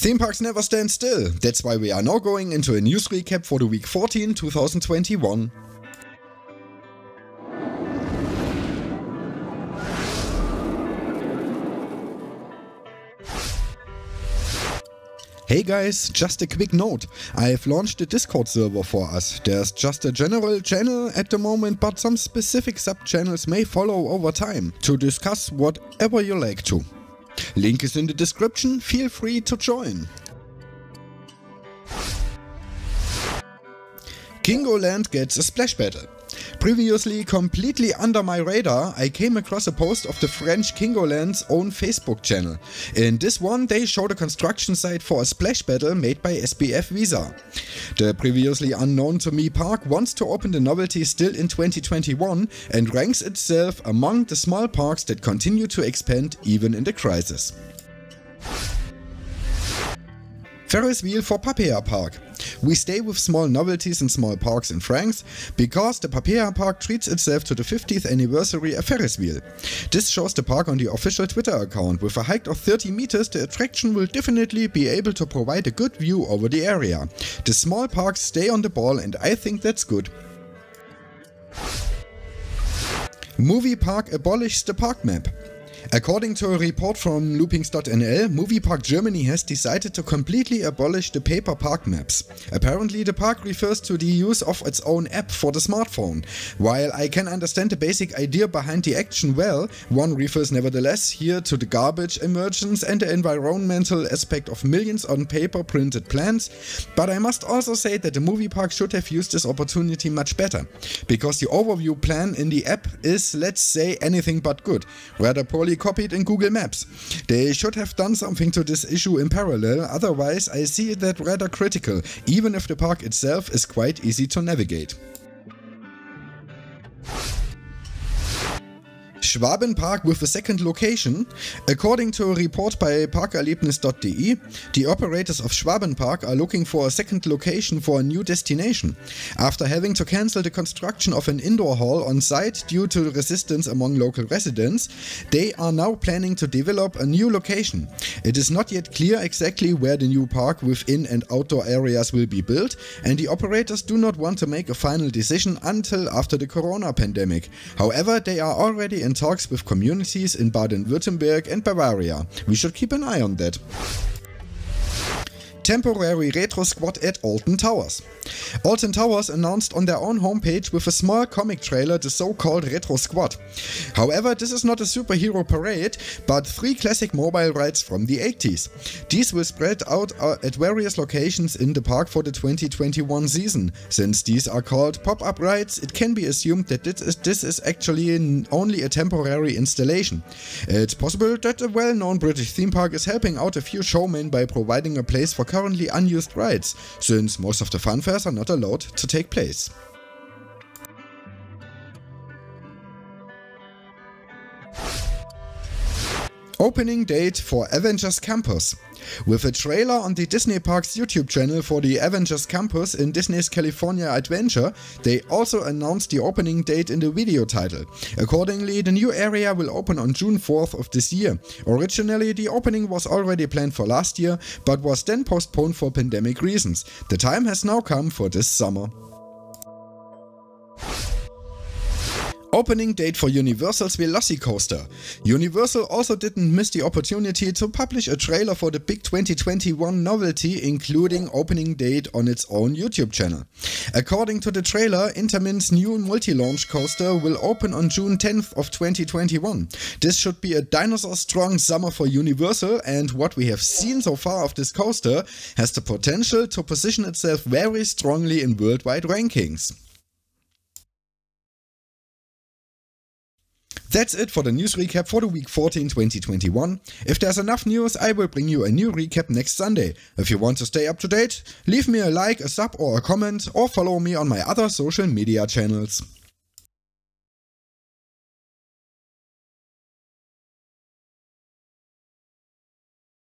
Theme parks never stand still. That's why we are now going into a news recap for the week 14, 2021. Hey guys, just a quick note, I've launched a Discord server for us. There's just a general channel at the moment, but some specific sub-channels may follow over time, to discuss whatever you like to. Link is in the description, feel free to join. Kingoland gets a splash battle. Previously completely under my radar, I came across a post of the French Kingoland's own Facebook channel. In this one they showed a construction site for a splash battle made by SBF Visa. The previously unknown to me park wants to open the novelty still in 2021 and ranks itself among the small parks that continue to expand even in the crisis. Ferris wheel for Papéa Park. We stay with small novelties and small parks in France, because the Papéa Park treats itself to the 50th anniversary of Ferris wheel. This shows the park on the official Twitter account. With a height of 30 meters, the attraction will definitely be able to provide a good view over the area. The small parks stay on the ball and I think that's good. Movie Park abolishes the park map. According to a report from looplings.nl, Movie Park Germany has decided to completely abolish the paper park maps. Apparently the park refers to the use of its own app for the smartphone. While I can understand the basic idea behind the action well, one refers nevertheless here to the garbage emergence and the environmental aspect of millions on paper printed plans, but I must also say that the Movie Park should have used this opportunity much better, because the overview plan in the app is, let's say, anything but good, rather poorly copied in Google Maps. They should have done something to this issue in parallel, otherwise I see that rather critical, even if the park itself is quite easy to navigate. Schwabenpark with a second location. According to a report by parkerlebnis.de, the operators of Schwabenpark are looking for a second location for a new destination. After having to cancel the construction of an indoor hall on site due to resistance among local residents, they are now planning to develop a new location. It is not yet clear exactly where the new park with in- and outdoor areas will be built, and the operators do not want to make a final decision until after the corona pandemic. However, they are already in talks with communities in Baden-Württemberg and Bavaria. We should keep an eye on that. Temporary Retro Squad at Alton Towers. Alton Towers announced on their own homepage with a small comic trailer the so-called Retro Squad. However, this is not a superhero parade, but three classic mobile rides from the 80s. These will spread out at various locations in the park for the 2021 season. Since these are called pop-up rides, it can be assumed that this is actually only a temporary installation. It's possible that a well-known British theme park is helping out a few showmen by providing a place for currently unused rides, since most of the funfairs are not allowed to take place. Opening date for Avengers Campus. With a trailer on the Disney Parks YouTube channel for the Avengers Campus in Disney's California Adventure, they also announced the opening date in the video title. Accordingly, the new area will open on June 4th of this year. Originally, the opening was already planned for last year, but was then postponed for pandemic reasons. The time has now come for this summer. Opening date for Universal's Velocicoaster. Universal also didn't miss the opportunity to publish a trailer for the big 2021 novelty, including opening date on its own YouTube channel. According to the trailer, Intamin's new multi-launch coaster will open on June 10th of 2021. This should be a dinosaur-strong summer for Universal, and what we have seen so far of this coaster has the potential to position itself very strongly in worldwide rankings. That's it for the news recap for the week 14, 2021. If there's enough news, I will bring you a new recap next Sunday. If you want to stay up to date, leave me a like, a sub or a comment, or follow me on my other social media channels.